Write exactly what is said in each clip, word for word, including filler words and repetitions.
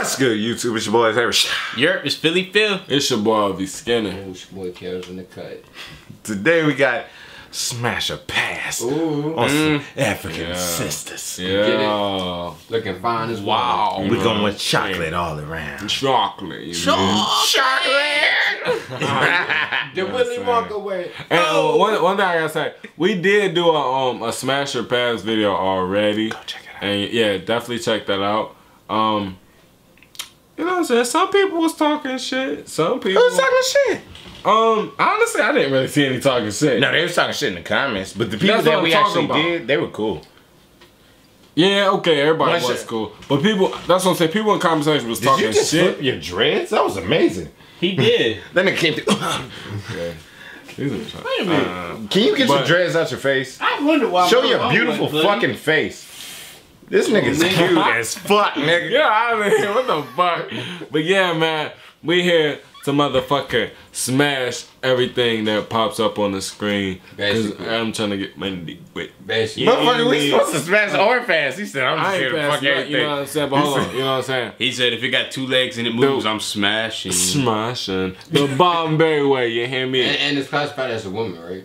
What's good, YouTube? It's your boy, Zay Rashad. Yep, it's Philly Phil. It's your boy, L V Skinny. And it's your boy, Caillou's in the cut. Today we got Smash a Pass. Ooh. On mm. some African yeah. sisters. Yeah. Get it? Looking fine as wow. well. Wow. We're going with chocolate yeah. all around. Chocolate. Chocolate. Chocolate. The Willy Wonka way. And oh. one, one thing I gotta say, we did do a, um, a Smash a Pass video already. Go check it out. And yeah, definitely check that out. Um, you know what I'm saying? Some people was talking shit. Some people. Who was talking shit? Um, honestly, I didn't really see any talking shit. No, they was talking shit in the comments. But the people That's that we actually about. did, they were cool. Yeah, okay, everybody One was shit. cool. But people, that's what I'm saying, people in conversation was did talking you just shit. Flip your dreads? That was amazing. He did. Then it came to. Okay. Wait a minute. Uh, Can you get but, your dreads out your face? I wonder why. Show your beautiful like, fucking face. This nigga's cute as fuck, nigga. You're out of here. What the fuck? But yeah, man, we here to motherfucker smash everything that pops up on the screen. Basically. I'm trying to get money quick. Basically. Motherfucker, we supposed to smash or fast. He said, I'm just I here to fuck everything. You know what I'm saying? But hold on. You know what I'm saying? He said, if it got two legs and it moves, Dude, I'm smashing. Smashing. The Bombay way, you hear me? And, and it's classified as a woman, right?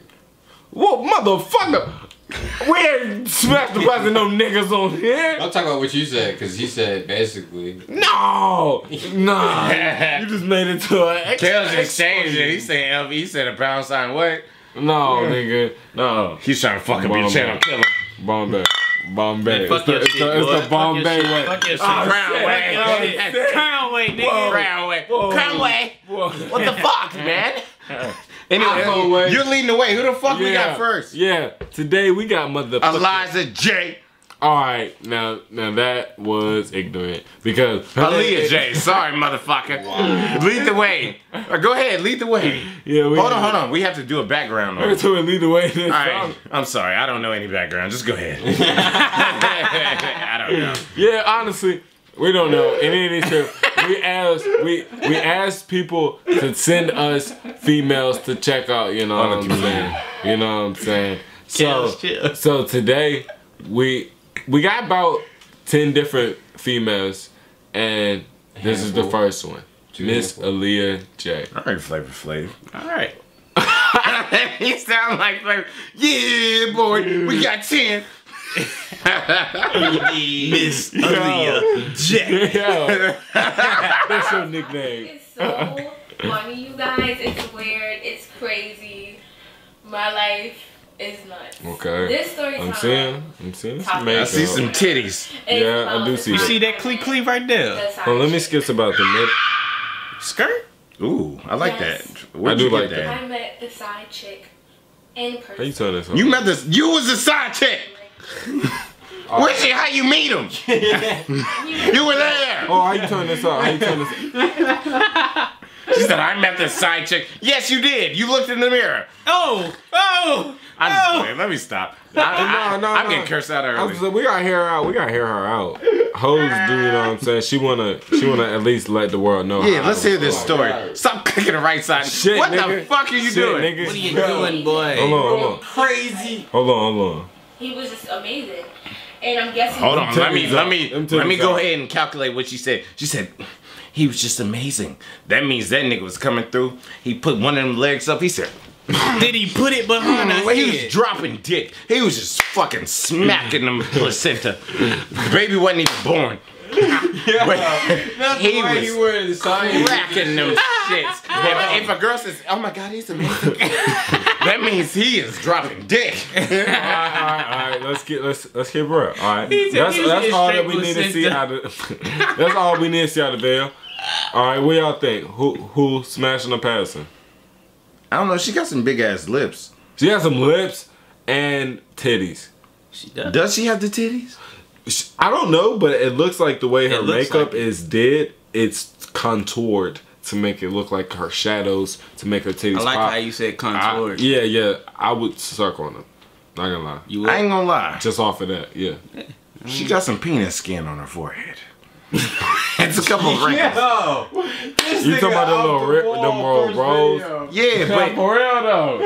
Whoa, motherfucker! We ain't smash the price of no niggas on here. I'm talking about what you said, because you said basically. No! No! You just made it to an Kel's exchange it. He said L V, he said a pound sign what? No, yeah. nigga. No. He's trying to fucking be the channel killer. Bombay. Bombay. It's the, it's shit, the, it's the Bombay way. Fuck your shit. Crownway. Crownway, nigga. Crownway. Crownway. What the fuck, man? Anyway, you're leading the way. Who the fuck yeah, we got first? Yeah, today we got motherfucker Eliza J. Alright, now now that was ignorant. Because Aaliyah J, sorry motherfucker. Wow. Lead the way. Right, go ahead, lead the way. Yeah, we hold on, hold on. We have to do a background on it. To lead the way. Alright, I'm sorry. I don't know any background. Just go ahead. I don't know. Yeah, honestly, we don't know any of these two. We asked we we asked people to send us females to check out, you know what I'm saying? You know what I'm saying? So, so today we we got about ten different females and this is the first one. Miss Aaliyah J. Alright, Flavor Flav. Alright. He sound like Flavor. Yeah boy, we got ten. Miss Aaliyah J. That's your nickname. It's so funny, you guys. It's weird. It's crazy. My life is nuts. Okay. This story I'm time, seeing. I'm seeing. Some I see some titties. It's yeah, I do see. You see that clee clee right there. Well, let me skip about the mid skirt. Ooh, I like yes. that. Where'd I do like that? I met the side chick in person. How you tell this? You met this. You was the side chick. Oh. Where's it? How you meet him? You were there. Oh, how you turn this off? How you turn this? She said, I met this side chick. Yes, you did. You looked in the mirror. Oh, oh, I'm oh. Just, wait, let me stop. I, I, no, no, I'm no. getting cursed out early. Just, we gotta hear her out. We gotta hear her out. Hoes, do you know what I'm saying? She wanna, she wanna at least let the world know. Yeah, let's hear this story. Out. Stop clicking the right side. Shit, what nigga. the fuck are you Shit, doing? Nigga. What are you doing, boy? Hold on, hold on. Crazy. Hold on, hold on. He was just amazing, and I'm guessing. Hold on, let me let me let me go ahead and calculate what she said. She said he was just amazing. That means that nigga was coming through. He put one of them legs up. He said, "Did he put it behind us?" He was dropping dick. He was just fucking smacking them placenta. The baby wasn't even born. Yeah, but he was he wearing the racking those shits. But if a girl says, "Oh my God, he's amazing," that means he is dropping dick. Alright, alright, alright. Let's get let's let's get real. Alright. That's that's all that we need to see out of that's all we need to see out of Belle. Alright, what y'all think? Who who smashing or passing? I don't know, she got some big ass lips. She has some lips and titties. She does. Does she have the titties? I don't know, but it looks like the way her makeup like is did, it's contoured to make it look like her shadows, to make her titties I like pop. How you said contoured. I, yeah, yeah. I would suck on them. Not gonna lie. You I ain't gonna lie. Just off of that, yeah. yeah. She got some penis skin on her forehead. It's a couple of wrinkles. Yeah. You talking about the little rip, the moral rolls? Video. Yeah, but for real though.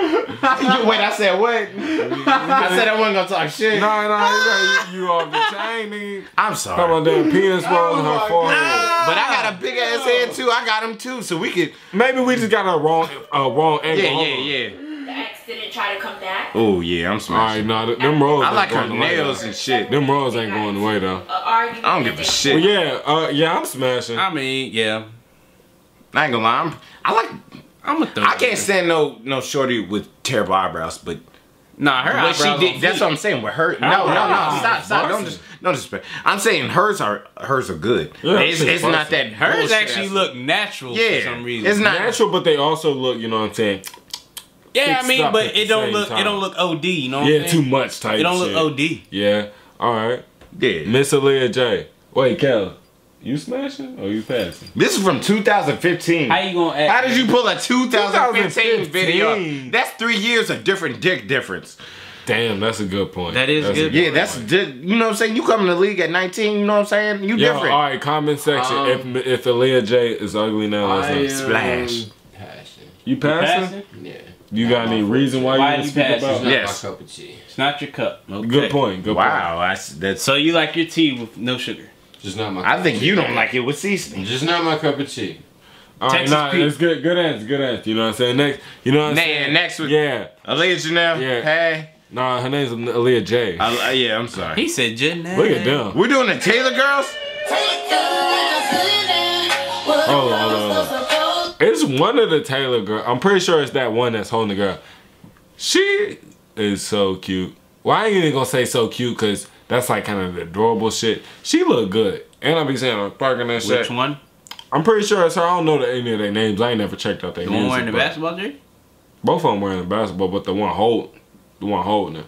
Wait, I said what? I said I wasn't gonna talk shit. No, no, you, you off the chain, nigga. I'm sorry. Talking about that penis rolls on her forehead. No. But I got a big ass head too. I got him too, so we could. Maybe we just got a wrong, uh, wrong angle. Yeah, yeah, yeah. The ex didn't try to come back. Oh yeah, I'm smashing. All right, nah, them rolls. I like her nails and shit. Them rolls ain't going away though. I don't give a shit. Well, yeah, uh, yeah, I'm smashing. I mean, yeah. I ain't gonna lie. I'm, I like. I'm a thug. I can't stand no no shorty with terrible eyebrows, but. Nah, her eyebrows. She did, that's what I'm saying. With her, no, no, no, no, stop, stop. Don't just, don't just. I'm saying hers are, hers are good. Yeah, it's it's not that hers actually look natural yeah, for some reason. It's not natural, but they also look. You know what I'm saying? Yeah, I mean, but it don't look, time. it don't look O D. You know what I'm saying? Yeah, too much type. It don't shit. look O D. Yeah. All right. Yeah. Miss Aaliyah J. Wait, Kel. You smashing or you passing? This is from two thousand fifteen. How you gonna act? How did you pull a two thousand fifteen, two thousand fifteen video? That's three years of different dick difference. Damn, that's a good point. That is that's good. Yeah, point. that's you know what I'm saying. You come in the league at nineteen. You know what I'm saying. You Yo, different. All right, comment section. Um, if if Aaliyah J is ugly now, I am splash. Passing. You passing? You passing? Yeah. You got any reason why, why you speak pass? about? It's not yes. my cup of tea. It's not your cup. Okay. Good point. Good wow, point. That's, that's so you like your tea with no sugar. Just not my. Cup I of think tea. you don't like it with seasoning. Just not my cup of tea. All Texas right, nah, it's good. Good answer. Good answer. You know what I'm saying? Next, you know what I'm nah, saying? Next week. Yeah. Aaliyah Janelle. Yeah. Hey. Nah, her name's Aaliyah J. I, yeah, I'm sorry. He said Janelle. Look at them. We're doing the Taylor Girlz. Oh. Uh, It's one of the Taylor Girlz. I'm pretty sure it's that one that's holding the girl. She is so cute. Well, I ain't even gonna say so cute because that's like kind of the adorable shit. She look good. And I be saying I'm parking that shit. Which one? I'm pretty sure it's her. I don't know any of their names. I ain't never checked out their names. The one wearing the basketball jersey? Both of them wearing the basketball, but the one hold, the one holding her.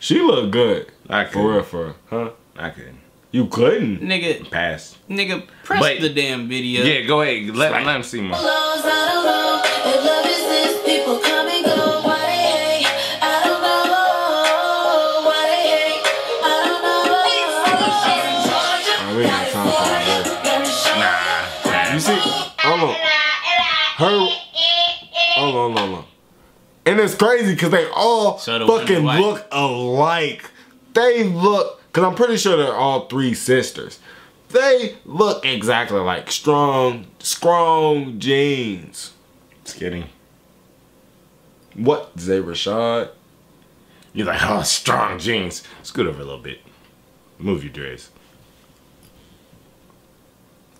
She look good. I couldn't. For real, for her. Huh? I couldn't. You couldn't? Nigga. Pass. Nigga, press but, the damn video. Yeah, go ahead. Let, let him see my. Nah. You see? Hold on. Her. Hold on, hold on, hold on. And it's crazy because they all so fucking look alike. They look. Cause I'm pretty sure they're all three sisters. They look exactly like strong, strong jeans. Just kidding. What, Zay Rashad? You're like, oh, strong jeans. Scoot over a little bit. Move your dress.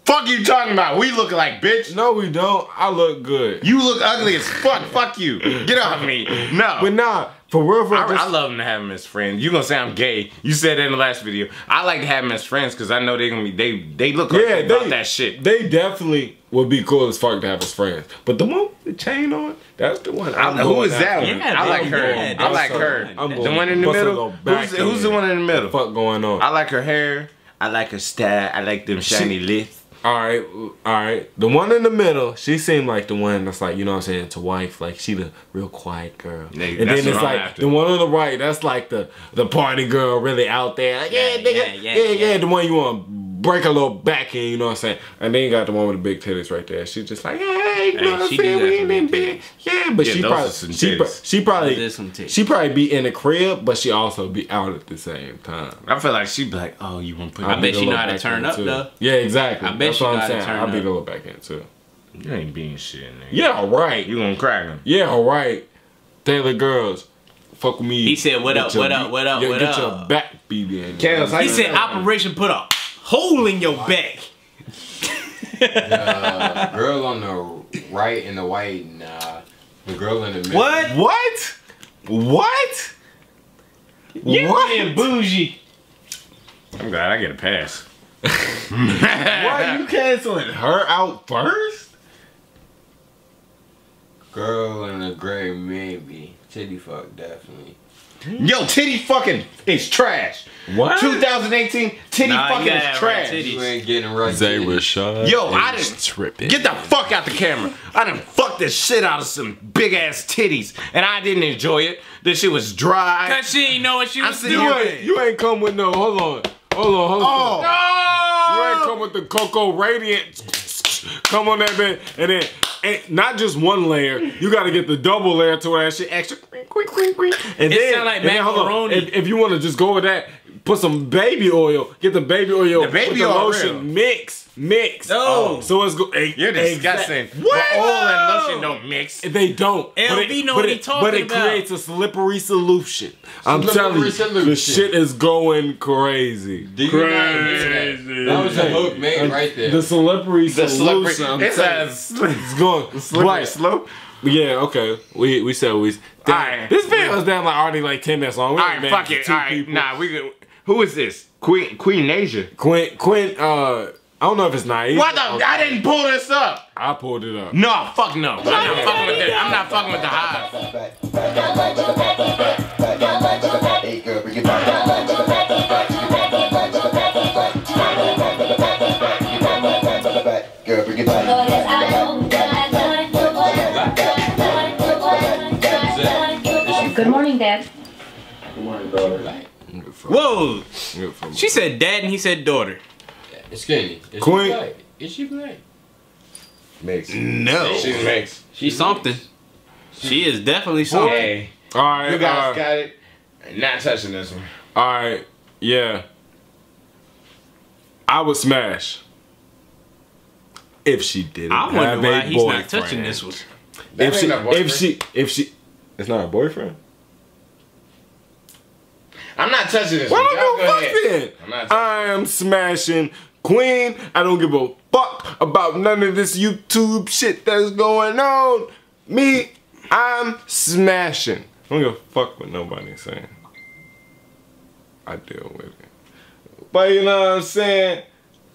Fuck you talking about? We look like bitch. No, we don't. I look good. You look ugly as fuck. Fuck you. Get off me. No. But nah. For real, for real, I, just, I love them to have them as friends. You gonna say I'm gay? You said that in the last video. I like to have them as friends because I know they gonna be they they look yeah, like they, about that shit. They definitely would be cool as fuck to have as friends. But the one with the chain on, that's the one. I, I, who is that one? Yeah, I like her. Yeah, I like so, her. I'm the one in the middle. Who's, who's the one in the middle? What the fuck going on? I like her hair. I like her style. I like them shiny lips. All right, all right. The one in the middle, she seemed like the one that's like, you know what I'm saying, to wife. Like, she the real quiet girl. Yeah, and then it's like, after. the one on the right, that's like the the party girl really out there. Like, yeah, yeah, nigga, yeah, yeah, yeah, yeah, yeah. The one you want to break a little back in, you know what I'm saying? And then you got the one with the big titties right there. She just like, hey, you know hey, what I'm saying? We ain't in bed. Yeah, but yeah, she, probably, she, pro she probably, some she probably be in the crib, but she also be out at the same time. I feel like she be like, oh, you want to put I bet she know how to turn up, too. though. Yeah, exactly. I bet That's what I'm saying. I'll be going back in too. You ain't being shit, nigga. Yeah, alright. You gonna crack him. Yeah, alright. Taylor Girlz, fuck with me. He said, what up, what up, what up, what up. Get your back, B B. He said, Operation put a hole in your back. The girl on the right and the white, nah. The girl in the middle. What? What? What? You being bougie. I'm glad I get a pass. Why are you canceling her out first? Girl in the gray, maybe. Titty fuck, definitely. Yo, titty fucking is trash. What? two thousand eighteen, titty nah, fucking yeah, is trash. Right, you ain't getting right. Zay Rashad. Yo, I done tripping. Get the fuck out the camera. I done fucked the shit out of some big ass titties, and I didn't enjoy it. This shit was dry. Cause she didn't know what she was doing. You ain't, you ain't come with no. Hold on. Hold on. Hold on. Oh. No! You ain't come with the Cocoa Radiant. Come on that bit, and then and not just one layer. You got to get the double layer to where that shit extra. And it then, sound like macaroni. Then, if, if you want to just go with that, put some baby oil. Get the baby oil. The baby with the oil lotion real. mix. mix. No. Oh. So it's go a, you're disgusting. What? Well, all and lotion don't mix. They don't. L V know what he talking about. But it creates a slippery solution. I'm telling you, the shit is going crazy. Crazy. That was a hook made right there. The slippery solution. It's going slippery slope. Yeah, okay. We we said we. Right. This video was down like already like ten minutes long. We all right, fuck it. All right, people. Nah, we could. Who is this? Queen Queen Naija. Queen Queen. Uh, I don't know if it's Naija. What the? Okay. I didn't pull this up. I pulled it up. No, fuck no. I'm not fucking with that. I'm not fucking with the hive. Good morning, Dad. Good morning, daughter. Whoa! She said Dad and he said daughter. It's Skinny. Is Queen. She black? Is she black? Mix. No. She's mixed. She's something. She is definitely something. Hey. Alright. You guys uh, got it. Not touching this one. Alright. Yeah. I would smash. If she didn't. I wonder have why a he's boyfriend. Not touching this one. If she, if she if she it's not a boyfriend. I'm not touching this. Why don't you fuck then? I am smashing Queen. I don't give a fuck about none of this YouTube shit that's going on. Me, I'm smashing. I don't give a fuck what nobody's saying. I deal with it. But you know what I'm saying?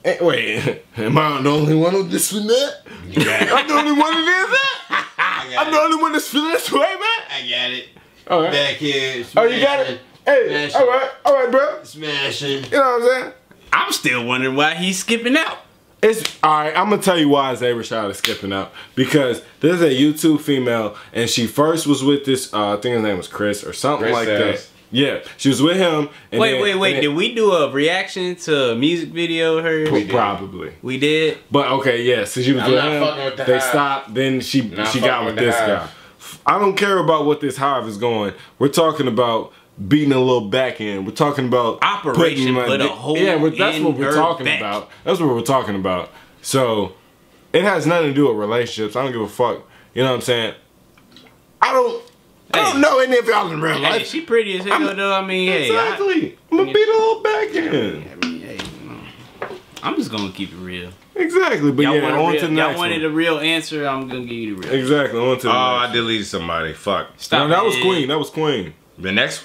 Hey, wait, am I the only one with this and that? Yeah. I'm the only one with that? I'm it. The only one that's feeling this way, man? I got it. All right. Back here. Oh, you got it? Hey, all right, all right, bro. Smashing. You know what I'm saying? I'm still wondering why he's skipping out. It's all right. I'm gonna tell you why Zay Rashad is skipping out, because there's a YouTube female, and she first was with this. Uh, I think his name was Chris or something Chris like says. That. Yeah, she was with him. And wait, then, wait, wait. Then, did we do a reaction to a music video of hers? We probably. We did. But okay, yeah. So she was I'm with him. With the they hive. Stopped. Then she not she got with, with this hive. Guy. I don't care about what this hive is going. We're talking about. Beating a little back end. We're talking about operation, like, but a whole yeah. That's what we're talking back. About. That's what we're talking about. So it has nothing to do with relationships. I don't give a fuck. You know what I'm saying? I don't. Hey. I don't know any of y'all in real life. Hey, she pretty as hell though. I mean, exactly. Hey, I, I'm gonna beat a little back end. I mean, hey, I'm just gonna keep it real. Exactly. But yeah, on to the next. Y'all wanted a real answer. I'm gonna give you the real. Exactly. On to the next. Oh, I deleted somebody. Fuck. Stop. No, that was Queen. That was Queen. The next.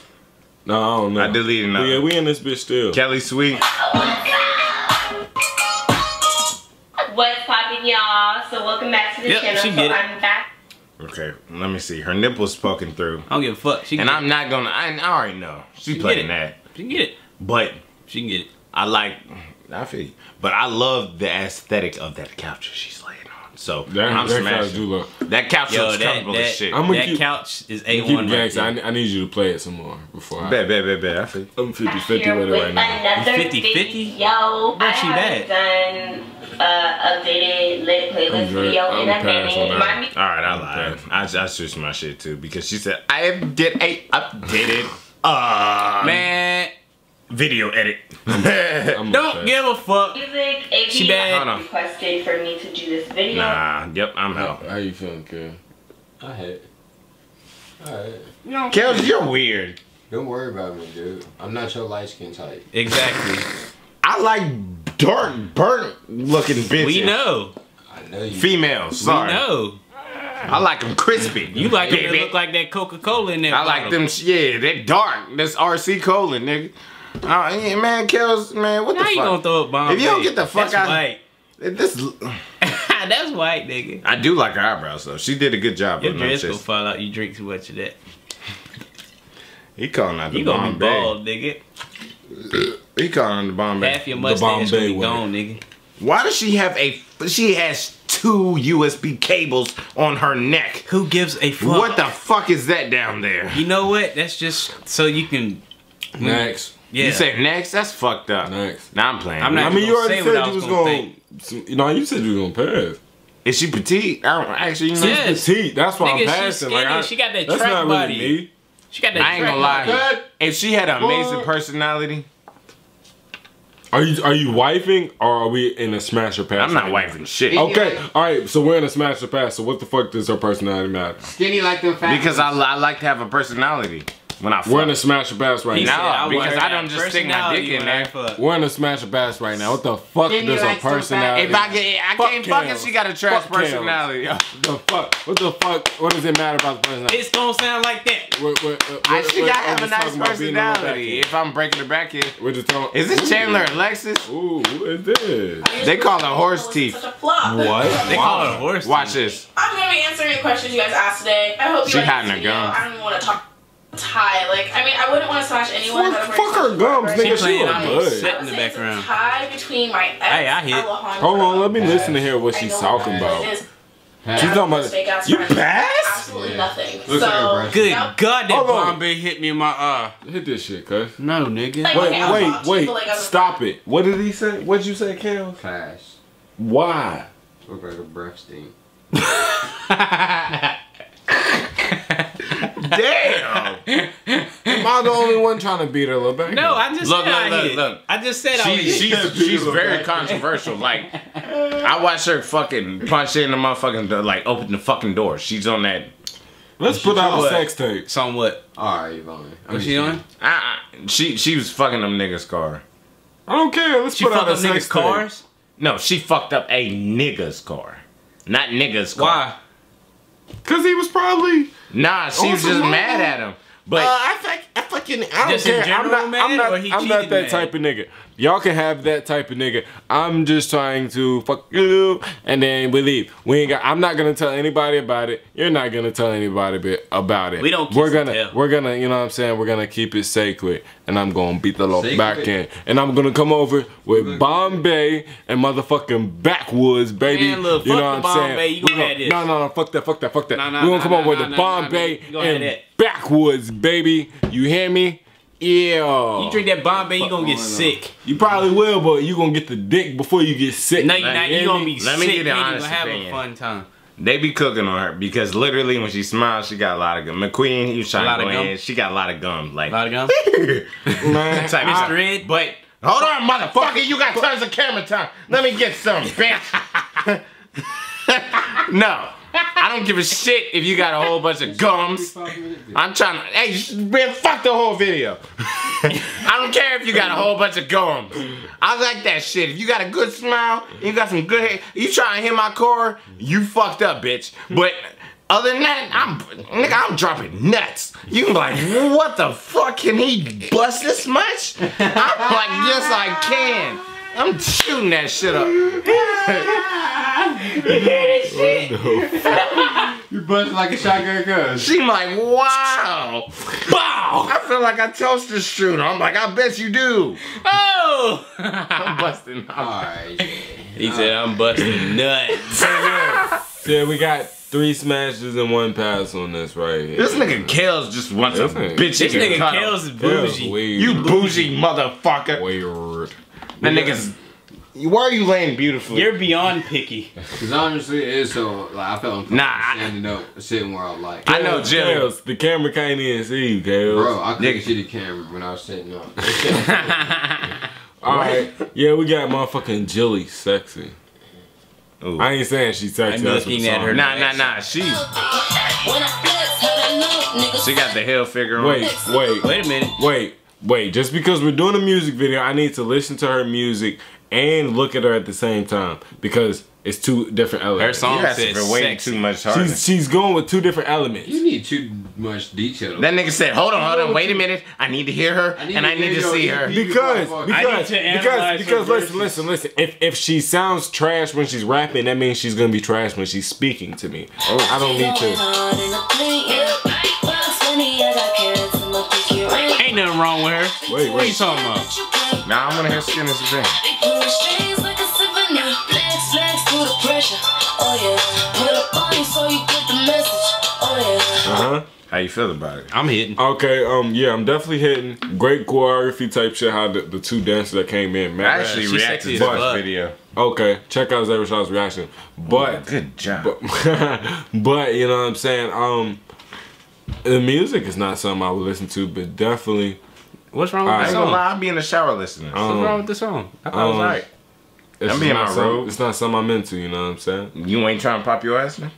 No, I don't know. I deleted it. Yeah, we in this bitch still. Kellie Sweet. What's poppin', y'all? So welcome back to the yep, channel. She did so I'm back. Okay, let me see. Her nipple's poking through. I don't give a fuck. She can and get I'm it. Not gonna. I, I already know. She, she playing that. She can get it. But she can get it. I like. I feel you. But I love the aesthetic of that couch she's laying on. So that, I'm that smashing. Couch that couch yo, is that, comfortable that, as shit. I'm that keep, couch is A one right I, I need you to play it some more before I... Bet, bet, bet, bet. I feel, I'm fifty fifty with it right now. fifty fifty? Yo, I haven't done uh, updated lit playlist video in a minute. Alright, I lied. I, I switched my shit too because she said, I did a updated... uh, man... Video edit. I'm, I'm don't upset. Give a fuck. Music A P she bad. Requested for me to do this video. Nah, yep, I'm out. How you feeling, Kel? I hate. Alright. You know, Kel, you're weird. Don't worry about me, dude. I'm not your light skin type. Exactly. I like dark, burnt looking bitches. We know. I know you. Females, sorry. We know. I like them crispy. You like them that look like that Coca-Cola in there. I bottle. Like them, yeah, they're dark. That's R C Cola, nigga. Oh yeah, man, Kells, man, what now the fuck? Now you gonna throw a bomb? If you don't get the fuck out, white. This that's white, nigga. I do like her eyebrows though. She did a good job. Your dress gonna fall out. You drink too much of that. He calling out the you Bombay. You gonna be bald, nigga. He calling the Bombay. Half your mustache gonna be gone, nigga. Why does she have a? She has two U S B cables on her neck. Who gives a fuck? What the fuck is that down there? You know what? That's just so you can. Next. Yeah. You say next? That's fucked up. Next. Nah, I'm playing. I'm not I mean, you already said you was going to... No, you said you were going to pass. Is she petite? I don't actually... You know, yes. She's petite. That's why nigga, I'm passing. Like, I, she got that that's track not body. Really me. She got that I track ain't going to lie. If she had an amazing personality... Are you are you wifing or are we in a Smash or Pass? I'm not right wifing now? Shit. Okay, like, all right. So we're in a Smash or Pass. So what the fuck does her personality matter? Skinny like them fat. Because I, I like to have a personality when I fuck. We're in a Smash or Pass right he now. No, because I don't just stick my dick in there. We're in a Smash or Pass right now. What the fuck Skinny does a personality? If I get, I fuck can't fuck if she got a trash fuck personality. Yo. The fuck? What the fuck? What does it matter about the personality? It's gonna sound like that. We're, we're, uh, I we're, should we're, gotta have a nice personality. If I'm breaking her back in, we're just talking. Is this Chandler? Alexis? Ooh, who is this? They call it horse teeth. What? They call it horse teeth. Watch this. I'm gonna be answering your questions you guys asked today. I hope you guys like this video. I don't even want to talk. Tie, like, I mean, I wouldn't want to slash anyone. Fuck, fuck her gums, nigga. She was good. In the background. It's a tie between my ex. Hey, I hit. Hold on, let me listen to hear what she's talking about. She's talking about. You passed? Absolutely nothing. Look at her, good God, that blonde bitch hit me in my eye. Hit this shit, cuz. No, nigga. Wait, wait, wait. Stop it. What did he say? What'd you say, Kel? Pass. Why? Look like a breath steam. Damn! Am I the only one trying to beat her a little bit? No, I just look, said look, I look, look. I just said she, I She's, she's, she's very controversial. Like, I watched her fucking punch in the motherfucking door, like, open the fucking door. She's on that. Let's put out a sex tape. Somewhat. Alright, Yvonne. What's she doing? I, I, she, she was fucking them niggas' car. I don't care. Let's she put out a sex tape. Cars? No, she fucked up a nigga's car. Not nigga's car. Why? Cause he was probably nah. She was just mad at him. But uh, I, fuck, I fucking I don't care. I'm not. Mad I'm not. I'm not that type of nigga. Y'all can have that type of nigga. I'm just trying to fuck you, and then we leave. We ain't got. I'm not gonna tell anybody about it. You're not gonna tell anybody about it. We don't. We're gonna. We're gonna. You know what I'm saying? We're gonna keep it sacred, and I'm gonna beat the law back in, and I'm gonna come over with Bombay and motherfucking backwoods, baby. Man, look, you know what I'm Bombay, saying? You gonna, this. No, no, no. Fuck that. Fuck that. Fuck that. Nah, nah, we gonna nah, come nah, over nah, with nah, the Bombay nah, nah, and backwoods, baby. You hear me? Yeah. You drink that Bombay, you gonna get sick. You probably will, but you gonna get the dick before you get sick. No, you're not. You gonna be sick. Let me get an honest opinion. Have a fun time. They be cooking on her because literally when she smiles, she got a lot of gum. McQueen, he was trying to go in. She got a lot of gum. Like a lot of gum. Man, type of dread. But hold on, motherfucker, you got tons of camera time. Let me get some, bitch. No. I don't give a shit if you got a whole bunch of gums. I'm trying to, hey, man, fuck the whole video. I don't care if you got a whole bunch of gums. I like that shit. If you got a good smile, you got some good hair, you trying to hit my core, you fucked up, bitch. But other than that, I'm, nigga, I'm dropping nuts. You can be like, what the fuck, can he bust this much? I'm like, yes, I can. I'm shooting that shit up. You hear that shit? You busting like a shotgun gun. She's like, wow. Wow. I feel like I toasted shooter. I'm like, I bet you do. Oh. I'm busting. Alright. He all said, right. I'm busting nuts. Yeah, we got three smashes and one pass on this right here. This nigga Kells just wants a bitch. This nigga Kells is bougie. You bougie motherfucker. Weird. That niggas, why are you laying beautifully? You're beyond picky. Cause honestly, it is so like I felt nah, I, standing up, sitting where I like. I know, Jills. The camera can't even see you, Jills. Bro, I couldn't see the camera when I was sitting up. All right, yeah, we got motherfucking Jilly sexy. Ooh. I ain't saying she's sexy. I'm looking at her. Nah, nah, nah. She. She got the hell figure on. Wait, wait, wait a minute. Wait. Wait, just because we're doing a music video, I need to listen to her music and look at her at the same time because it's two different elements. Her song says way too much harder. She's, she's going with two different elements. You need too much detail. That nigga said, hold on, hold on, wait a minute. I need to hear her and I need to see her. Because, because, because, because, listen, listen, listen. If, if she sounds trash when she's rapping, that means she's going to be trash when she's speaking to me. Oh, I don't need to. Ain't nothing wrong with her. Wait, what are you talking about? Nah, I want to hear Skinny as a thing. Uh-huh. How you feel about it? I'm hitting. Okay, um, yeah, I'm definitely hitting. Great choreography type shit, how the, the two dancers that came in. Matt I actually reacted to this video. Okay, check out Zay Rashad's reaction. But, ooh, good job. But, but, you know what I'm saying, um... the music is not something I would listen to, but definitely What's wrong with right. the song? I'll be in the shower listening. Um, What's wrong with the song? I thought um, it was alright. I'm being my road. It's not something I'm into, you know what I'm saying? You ain't trying to pop your ass, man?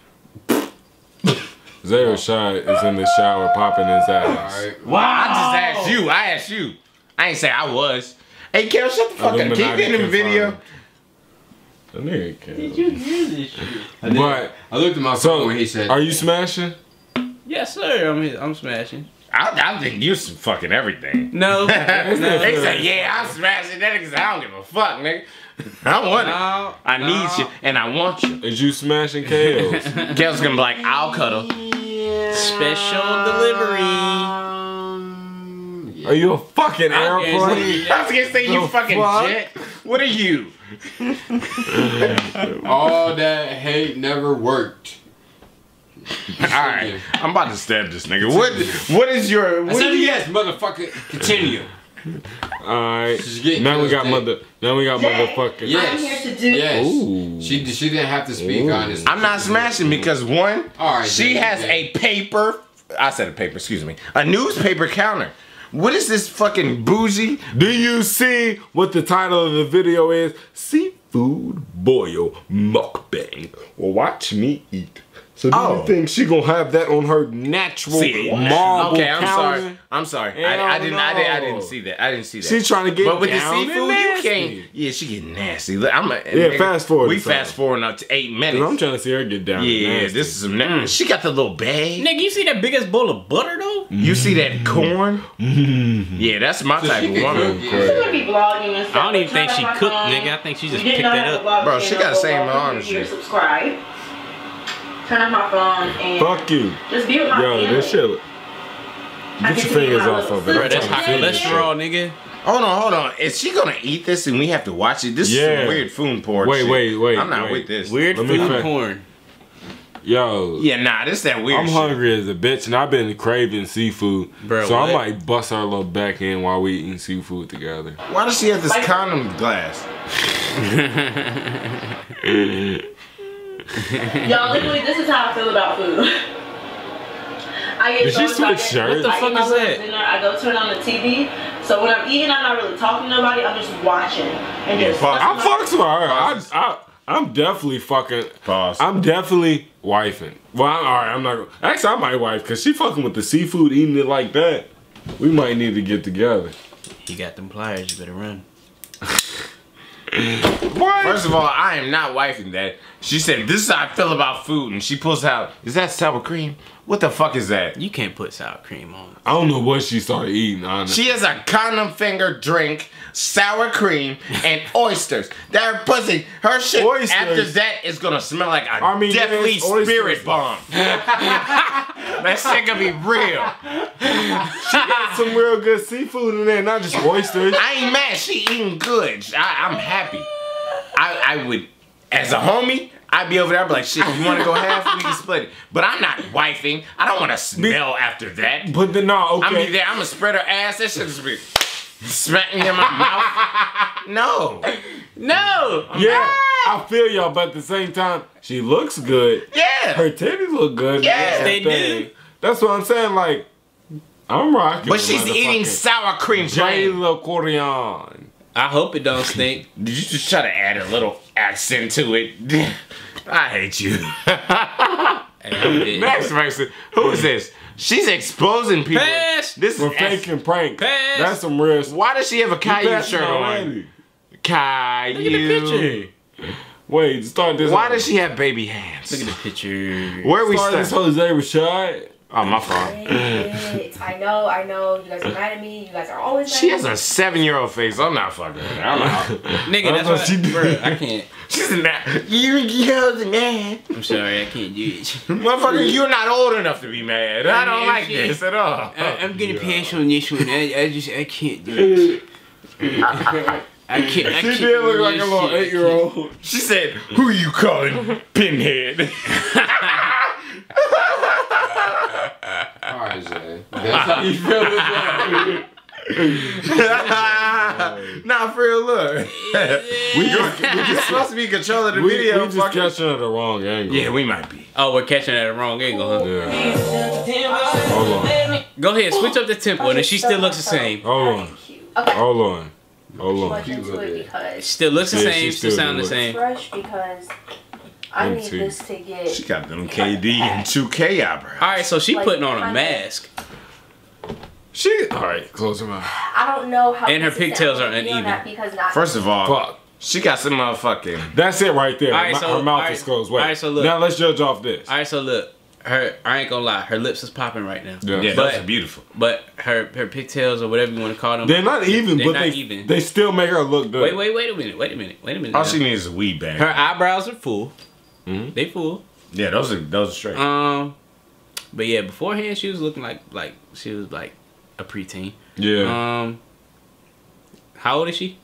Zay Rashad is in the shower popping his ass. All right. Wow. I just asked you. I asked you. I ain't say I was. Hey, Kel, shut the fuck up. Keep getting in the video. That nigga Kel. Did you hear this shit? I but I looked at my phone when he said, "Are you smashing?" Yes, sir. I'm I'm smashing. I, I think you some fucking everything. No. No. They say, yeah, I'm smashing that nigga. I don't give a fuck, nigga. I want no, it. I no. need you and I want you. Is you smashing Kale's? Kale's gonna be like, I'll cuddle. Yeah. Special delivery. Yeah. Are you a fucking airplane? I was gonna say you fucking fuck? jet. What are you? All that hate never worked. All right, I'm about to stab this nigga. What? What is your? What I said you yes, motherfucker. Continue. All right. Now we got thing. mother. Now we got motherfucker. Yes. I'm here to do yes. Ooh. She she didn't have to speak Ooh. honestly. I'm not smashing because one. All right. She then, has then. a paper. I said a paper. Excuse me. A newspaper counter. What is this fucking bougie? Do you see what the title of the video is? Seafood boil mukbang. Well, watch me eat. So do oh. you think she gonna have that on her natural see, marble Okay, I'm counter? sorry. I'm sorry. I, I didn't. I didn't. I didn't see that. I didn't see that. She's trying to get. But with down the seafood, you can't. Yeah, she get nasty. Look, I'm. A, yeah, nigga, fast forward. We fast forward up to eight minutes. I'm trying to see her get down. Yeah, nasty. This is some. Mm. She got the little bag. Nigga, you see that biggest bowl of butter though? Mm. You see that corn? Mm. Yeah, that's my so type of woman. She would be vlogging and stuff. I don't even think she cooked, nigga. I think she just picked that up. Bro, she got the same arms. Subscribe. Turn off my phone and fuck you. Just be with my Yo, family. this shit. Get I your fingers off of it. Bro, that's high cholesterol, nigga. Hold on, hold on. Is she gonna eat this and we have to watch it? This yeah. is some weird food porn. Wait, shit. wait, wait. I'm not wait. with this. Weird Let food porn. Yo. Yeah, nah, this that weird I'm shit. hungry as a bitch and I've been craving seafood. Bro, so what? I might bust our little back in while we eating seafood together. Why does she have this like condom glass? Y'all, literally, this is how I feel about food. I get Did she switch shirts? What the fuck is that? Dinner, I go turn on the T V. So when I'm eating, I'm not really talking to nobody. I'm just watching. And yeah, just I fucks with her. I, I, I'm definitely fucking. Pause. I'm definitely wifing. Well, I'm, all right, I'm not. Actually, I might wife because she fucking with the seafood, eating it like that. We might need to get together. You got them pliers. You better run. What? First of all, I am not wifing that. She said, this is how I feel about food. And she pulls out, is that sour cream? What the fuck is that? You can't put sour cream on. I don't know what she started eating, honestly. She has a condom finger drink, sour cream, and oysters. That pussy, her shit oysters. after that is gonna smell like a I mean, deathly spirit bomb. That shit gonna be real. She got some real good seafood in there, not just oysters. I ain't mad, she eating good. I, I'm happy. I, I would, as a homie, I'd be over there, I'd be like, shit, you want to go half? We can split it. But I'm not wifing. I don't want to smell after that. But then, no, okay. I'm going to I'm gonna spread her ass. That shit's be smacking in my mouth. No. No. Yeah, I feel y'all, but at the same time, she looks good. Yeah. Her titties look good. Yes, they do. That's what I'm saying, like, I'm rocking. But she's eating sour cream. Jayla Corian. I hope it don't stink. Did you just try to add a little accent to it? I hate you. Next person. Who is this? She's exposing people. Pass. This is faking prank. Pass. That's some real. Why does she have a Caillou shirt on? Caillou. Look at the picture. Wait, start this. Why does she have baby hands? Look at the picture. Where we start? This Jose Rashad. Oh, my fault. I know, I know. You guys are mad at me. You guys are always mad at me. She has a seven-year-old face. I'm not fucking with her. I'm not. Nigga, that's, that's what she did. I can't. She's not. You, you're the man. I'm sorry, I can't do it. Motherfucker, you're not old enough to be mad. I don't like this at all. I, I'm gonna yeah. pass on this one. I, I just, I can't do it. I can't, she I can't did look like a little eight-year-old. She said, who you calling Pinhead? Alright, Zay. That's how you feel with that. Nah, for real, look. Yeah. we just, we're just supposed to be controlling the we, video. We're just fucking catching at the wrong angle. Yeah, we might be. Oh, we're catching at the wrong angle, huh? Yeah. Hold on. Go ahead, switch up the tempo, okay, and she so still looks the same. Hold on. Okay. Hold on. Hold on. She still looks the yeah, same, she still, still sounds the same. Fresh because I need this to get. She got them K D and two K eyebrows. Alright, so she like, putting on a mask. She alright, close her mouth. I don't know how. And her pigtails are uneven. First of all, fuck. She got some motherfucking. That's it right there. Right, her, so, her mouth right, is closed. Wait. Right, so look. Now let's judge off this. Alright, so look. Her, I ain't gonna lie, her lips is popping right now. Yeah, yeah, but, those are beautiful. But her her pigtails or whatever you want to call them, they're not even. They're but not they even. They still make her look good. Wait, wait, wait a minute, wait a minute, wait a minute. All now. She needs is a weed bag. Her eyebrows are full. Mm-hmm. They full. Yeah, those are those are straight. Um, but yeah, beforehand she was looking like like she was like a preteen. Yeah. Um, how old is she?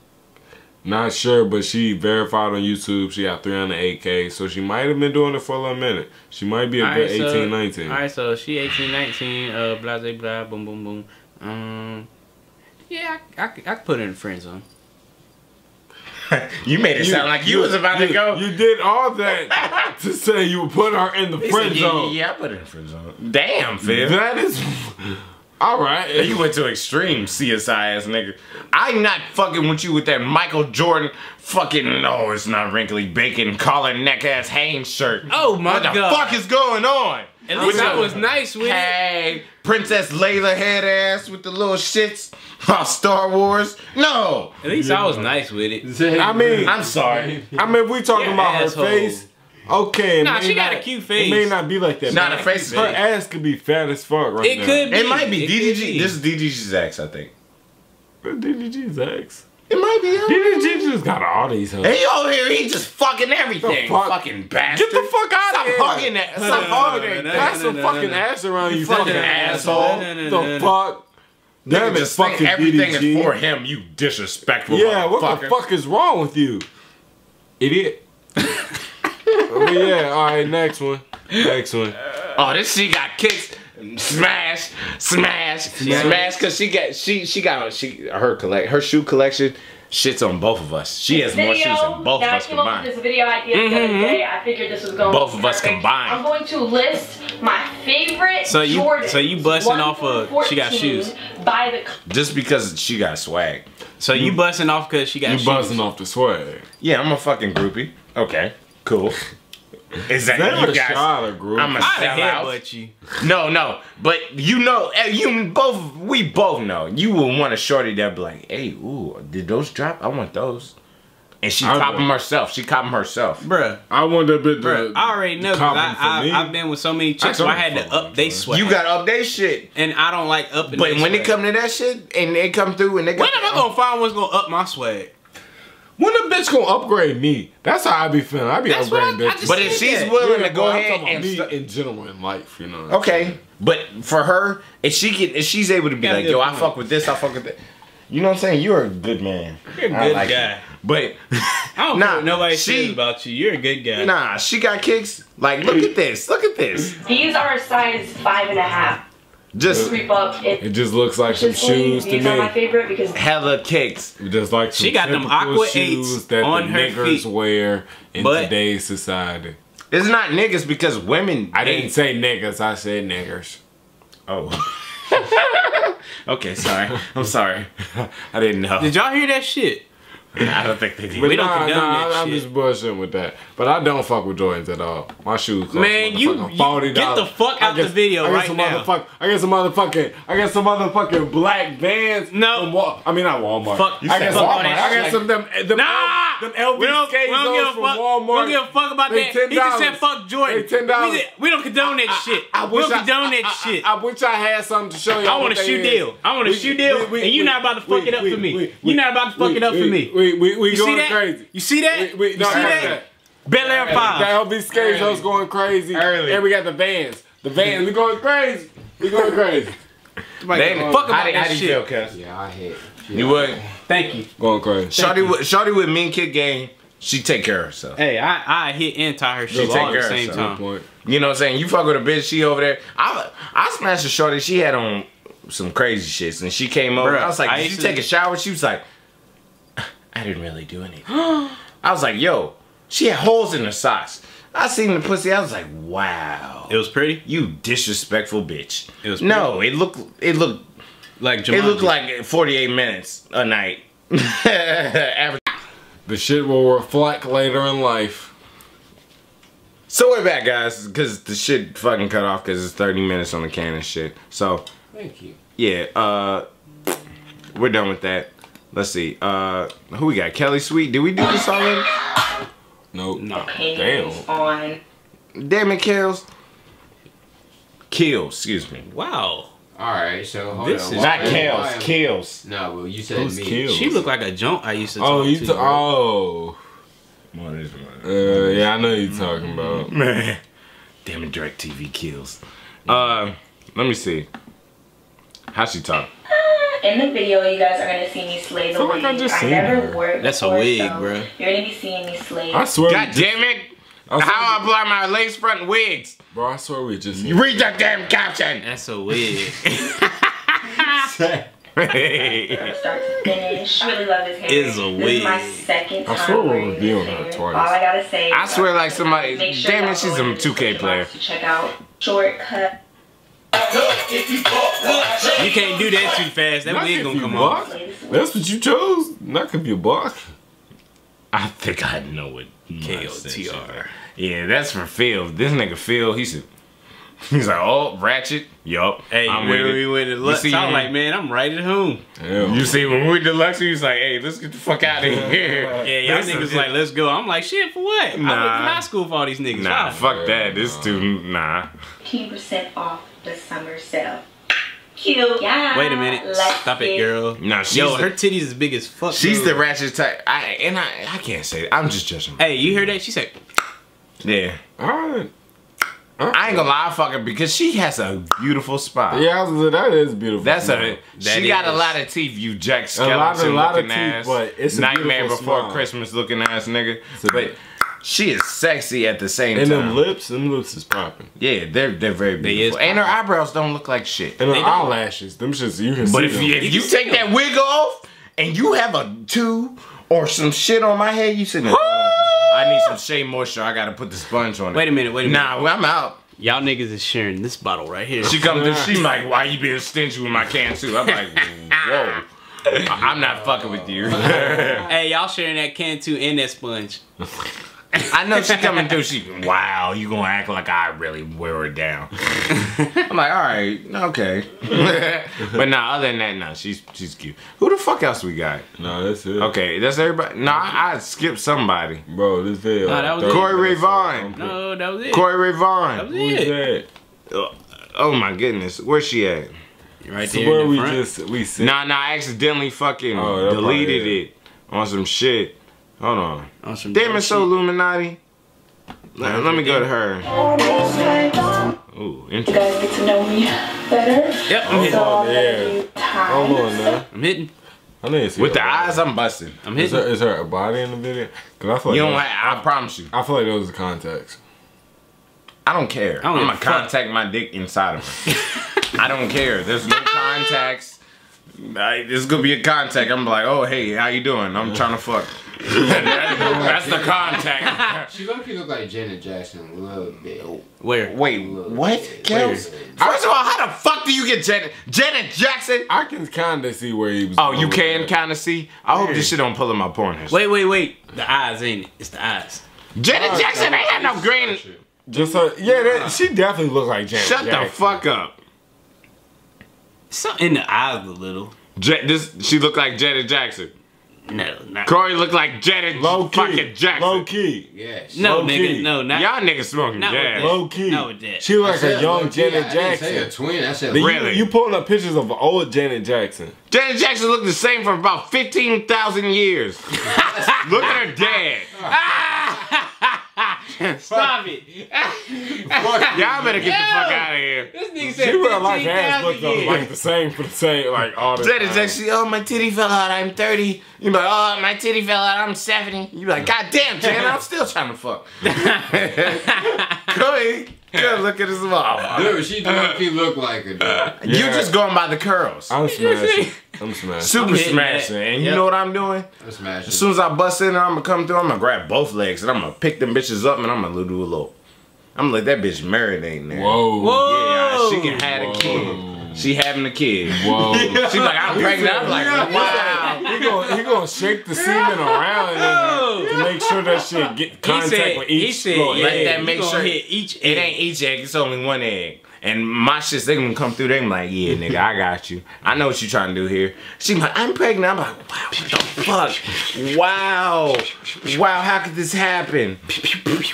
Not sure, but she verified on YouTube. She got three hundred eight K, so she might have been doing it for a little minute. She might be a good eighteen, nineteen. All right, so she eighteen, nineteen, uh, blah, blah, blah, boom, boom, boom. Um, yeah, I, I, I could put her in the friend zone. You made it you, sound like you, you was about you, to go. You did all that to say you would put her in the friend zone. Yeah, yeah, I put her in the friend zone. Damn, Phil. That is... All right. You went to extreme C S I-ass nigga. I'm not fucking with you with that Michael Jordan fucking, no, it's not wrinkly bacon collar neck-ass Hanes shirt. Oh, my God. What the fuck is going on? At least that was nice with hey, Princess Layla head ass with the little shits about Star Wars. No. At least I was nice with it. I mean. I'm sorry. I mean, we talking yeah, about asshole. Her face. Okay, nah, she got not, a cute face. It may not be like that. Not a face. Her ass could be fat as fuck right it now. It could be. It might be it D D G. This is D D G's ex, I think. But D D G's ex. It might be. D D G just got all these. Hoes. He over here, he just fucking everything. Fuck? Fucking bastard. Get the fuck out of here. Stop hugging that. Stop hugging that. Pass some fucking ass around, you fucking asshole. The fuck. Damn it, fucking everything is for him. You disrespectful. Yeah, what the fuck is wrong with you, idiot? But yeah, alright, next one. Next one. Oh, this she got kicks. Smash, smash, smash, cause she got she she got she her collect her shoe collection shits on both of us. She has more shoes than both of us combined. This video idea the other day, I figured this was going both of us combined. I'm going to list my favorite. So you Jordans, so you busting off of she got shoes by the just because she got swag. So you, you busting off cause she got you shoes. You busting off the swag. Yeah, I'm a fucking groupie. Okay. Cool. Is that Zay you guys? I'm a sellout. No, no, but you know, you both, we both know. You will want a shorty that be like, hey, ooh, did those drop? I want those. And she cop them herself. She cop them herself. Bruh. I want that bit. Bruh. I already know. I, I, I've been with so many chicks, so I had to update sweat. You got update shit, and I don't like up. But when swag. They come to that shit, and they come through, and they come when am I gonna find one's gonna up my swag? When the bitch gonna upgrade me? That's how I be feeling. I be that's upgrading I, bitches. I but if she's that. Willing yeah, to go well, ahead and me in general in life, you know. Okay, I mean? But for her, if she get, if she's able to be yeah, like, yo, I fuck with this, I fuck with that. You know what I'm saying? You're a good man. You're a good like guy. It. But I don't nah, care what nobody she, says about you. You're a good guy. Nah, she got kicks. Like, look at this. Look at this. These are a size five and a half. Just it, it just looks like some shoes to me. Are my favorite because hella kicks. Just like some she got them aqua shoes that on the her niggas feet. Wear in but today's society. It's not niggas because women. I didn't say niggas. I said niggers. Oh. Okay, sorry. I'm sorry. I didn't know. Did y'all hear that shit? I don't think they do. We don't nah, condone nah, that I'm shit. Just bullshitting with that. But I don't fuck with Jordans at all. My shoes cost man, you, you get the fuck out guess, the video I right some now. I got some motherfucking, I got some motherfucking black Vans. No. Wal I mean, not Walmart. Fuck, you I got some Walmart. I got some them, them, nah, them L V we don't, we don't give a from fuck. Walmart. We don't give a fuck about they that. He just said fuck Jordan. They ten dollars. We, we don't condone that I, shit. I, I, I we don't I, condone I, that I, shit. I, I, I wish I had something to show you. I want a shoe deal. I want a shoe deal. And you're not about to fuck it up for me. You're not about to fuck it up for me. We, we, we going crazy. You see that? We, we, no, you see that? that? Bel Air five. The L V Skinny Reactions going crazy. Early. And we got the Vans. The Vans. We going crazy. We going crazy. They going fuck about that shit. Feel, yeah, I hate it. Yeah. You would? Thank you. Going crazy. Shorty with, Shorty with mean kid game, she take care of herself. Hey, I, I hit and tie her shit all at the same time. Point. You know what I'm saying? You fuck with a bitch, she over there. I, I smashed a shorty she had on some crazy shits. And she came over. Bruh, I was like, did I you take a shower? She was like... I didn't really do anything. I was like, yo, she had holes in her socks. I seen the pussy, I was like, wow. It was pretty? You disrespectful bitch. It was pretty. No, it looked it looked like Jumanji. It looked like forty-eight minutes a night. The shit will reflect later in life. So we're back, guys, because the shit fucking cut off because it's thirty minutes on the can and shit. So thank you. Yeah, uh we're done with that. Let's see. Uh who we got? Kellie Sweet. Did we do this already? Nope. No. Damn. On. Damn it, Kills. Kills, excuse me. Wow. Alright, so hold this on. Is not Kills. Kills. No, well, you said Who's me. Kills? She looked like a junk I used to talk oh, you to. Oh. What is mine? Uh, yeah, I know you're talking about. Man. Damn it, DirecTV Kills. Uh, let me see. How she talk? In the video, you guys are gonna see me slay the so wig. Like I, just I never worked. That's before, a wig, so bro. You're gonna be seeing me slay. I swear. God damn it! I How I apply my lace front wigs? Bro, I swear we just. You read that damn caption. That's a wig. From start to finish. I really love this hair. It's a wig. This is my second time. I swear we're reviewing her twice. All I gotta say. I swear, like somebody. Sure damn it, she's a two K player. To check out Shortcut. You can't do that too fast. That wig gonna come off. That's what you chose. Not if you bark. I think I know what K O T R. Yeah, that's for Phil. This nigga Phil, he's a, he's like, oh, ratchet. Yup. Hey, I'm with it. With it. You see, I'm like, man, I'm right at home. Ew. You see, when we did deluxe, he was like, hey, let's get the fuck out of here. Yeah, y'all niggas like, let's go. I'm like, shit, for what? Nah. I went to high school for all these niggas. Nah, wow. Fuck that. This dude, nah. fifteen percent off. The summer sale. Cute. Yeah. Wait a minute. Stop it, girl. No, she's yo, the, her titties as big as fuck. She's dude. The ratchet type. I and I, I can't say that. I'm just judging. Hey, you hear that? She said, yeah. All right. All right. I ain't gonna lie, I fuck her because she has a beautiful spine. Yeah, that is beautiful. That's yeah. a. That she is. Got a lot of teeth. You Jack Skellington a lot, a lot looking of teeth, ass. But it's a Nightmare Before smile. Christmas looking ass nigga. But. She is sexy at the same and time. And them lips, them lips is popping. Yeah, they're they're very beautiful. They and her eyebrows don't look like shit. And her they eyelashes, don't. Them shits you can but see. But if them. you, if you, you take them. that wig off and you have a two or some shit on my head, you sitting there. I need some shea moisture. I gotta put the sponge on it. Wait a minute. Wait a minute. Nah, I'm out. Y'all niggas is sharing this bottle right here. She comes in. She like, why you being stingy with my can too? I'm like, whoa. I'm not fucking with you. Hey, y'all sharing that can too and that sponge. I know she coming through, she, wow, you gonna act like I really wear it down. I'm like, alright, okay. But nah, other than that, nah, she's she's cute. Who the fuck else we got? No, that's it. Okay, that's everybody. Nah, I, I skipped somebody. Bro, this video. No, that was Corie Rayvon. No, that was it. Corie Rayvon. That was it. That? Oh my goodness, where's she at? Right so there where in the we front? Just, we sit. Nah, nah, I accidentally fucking oh, deleted it. it on some shit. Hold on. Awesome. Damn it, so Illuminati. Now, let me go to her. Ooh, interesting. You guys get to know me better. Yep, I'm hitting. Oh, yeah. Hold on, man. I'm hitting. I need to With the eyes, body. I'm busting. I'm hitting. Is there a body in the video? Cause I feel like you don't. Like, I promise you. I feel like those are contacts. I don't care. I don't I'm gonna contact my dick inside of her. I don't care. There's no contacts. I, this is gonna be a contact. I'm like, oh hey, how you doing? I'm trying to fuck. That's the contact. She low-key look like Janet Jackson a little bit. Where? Wait, what? First of all, how the fuck do you get Janet Janet Jackson? I can kind of see where he was. Oh, you can kind of see? I hope this shit don't pull in my porn. Wait, wait, wait. The eyes ain't it? It's the eyes. Janet Jackson ain't had no green. Just her, yeah, that, she definitely look like Janet Jackson. Shut the fuck up. Something in the eyes a little. J this she looked like Janet Jackson. No, not Corie looked like Janet low key, fucking Jackson. Low key. Yes. No low nigga, key. no not y'all niggas smoking jazz. Low key. No with that. She looked like a young Janet I Jackson. Say a twin. I said really. You, you pulling up pictures of old Janet Jackson. Janet Jackson looked the same for about fifteen thousand years. Look at her dad. Stop it! Y'all better get Yo, the fuck out of here. This nigga said she real life ass looked up like the same for the same, like all the Janet Jackson, oh my titty fell out, I'm thirty. You like, oh my titty fell out, I'm seventy. You like, god damn, Janet, I'm still trying to fuck. Corie good. Look at his mom. Dude, she don't look like it. Yeah. You just going by the curls. I'm smashing. I'm smashing. Super I'm smashing. That. And you yep. know what I'm doing? I'm smashing. As soon as I bust in, and I'm gonna come through. I'm gonna grab both legs and I'm gonna pick them bitches up and I'm gonna do a little. I'm gonna let that bitch marinate there. Whoa. Whoa. Yeah, she can have a kid. She having a kid. Whoa. She's like, I'm pregnant. I'm like, wow. He gonna, he gonna shake the semen around and, uh, to make sure that shit get contact said, with each. He said, yeah, let that make sure hit each egg. It ain't each egg. It's only one egg. And my shits, they gonna come through. They like, yeah, nigga, I got you. I know what you trying to do here. She like, I'm pregnant. I'm like, wow, what the fuck? Wow. Wow, how could this happen?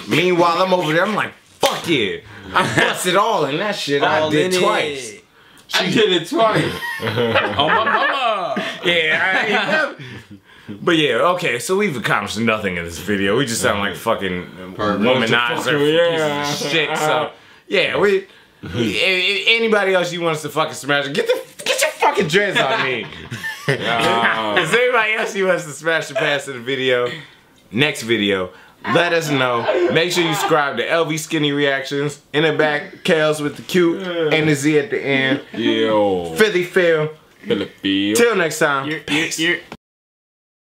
Meanwhile, I'm over there. I'm like, fuck yeah. I busted all in that shit. All I did twice. It. She I did it twice. Oh, my mama. Yeah, I ain't never. But yeah, okay, so we've accomplished nothing in this video. We just sound like fucking womanizer pieces of shit. So, yeah, we... Anybody else you want us to fucking smash, get the get your fucking dreads on me. No. Is there anybody else you want us to smash the pass in the video? Next video, let us know. Make sure you subscribe to L V Skinny Reactions. In the back, Kells with the Q and the Z at the end. Yo. Philly Phil. Philly Phil. Till next time. You're, you're, you're.